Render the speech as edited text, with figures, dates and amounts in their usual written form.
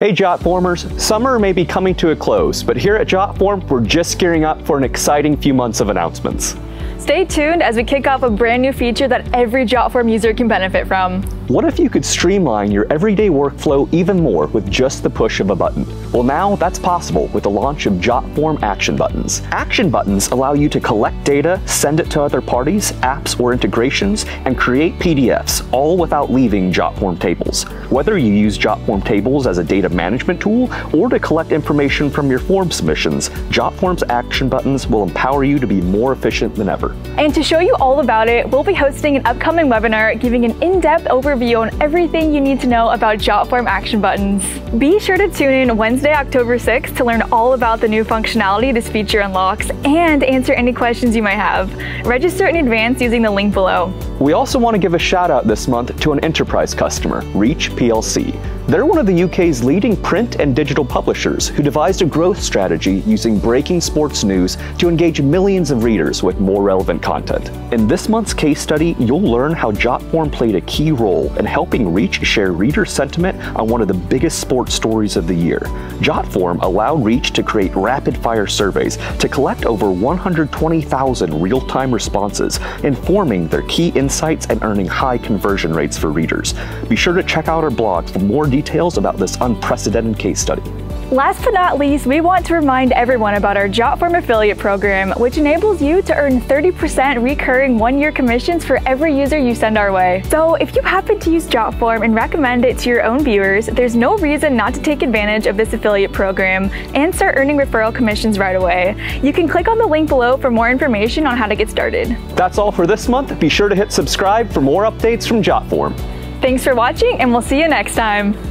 Hey Jotformers, summer may be coming to a close, but here at Jotform, we're just gearing up for an exciting few months of announcements. Stay tuned as we kick off a brand new feature that every Jotform user can benefit from. What if you could streamline your everyday workflow even more with just the push of a button? Well, now that's possible with the launch of Jotform Action Buttons. Action Buttons allow you to collect data, send it to other parties, apps, or integrations, and create PDFs, all without leaving Jotform Tables. Whether you use Jotform Tables as a data management tool or to collect information from your form submissions, Jotform's Action Buttons will empower you to be more efficient than ever. And to show you all about it, we'll be hosting an upcoming webinar giving an in-depth overview on everything you need to know about Jotform Action Buttons. Be sure to tune in Wednesday, October 6th to learn all about the new functionality this feature unlocks and answer any questions you might have. Register in advance using the link below. We also want to give a shout out this month to an enterprise customer, Reach PLC. They're one of the UK's leading print and digital publishers who devised a growth strategy using breaking sports news to engage millions of readers with more relevant content. In this month's case study, you'll learn how Jotform played a key role in helping Reach share reader sentiment on one of the biggest sports stories of the year. Jotform allowed Reach to create rapid-fire surveys to collect over 120,000 real-time responses, informing their key insights and earning high conversion rates for readers. Be sure to check out our blog for more details about this unprecedented case study. Last but not least, we want to remind everyone about our Jotform affiliate program, which enables you to earn 30% recurring one-year commissions for every user you send our way. So if you happen to use Jotform and recommend it to your own viewers, there's no reason not to take advantage of this affiliate program and start earning referral commissions right away. You can click on the link below for more information on how to get started. That's all for this month. Be sure to hit subscribe for more updates from Jotform. Thanks for watching, and we'll see you next time.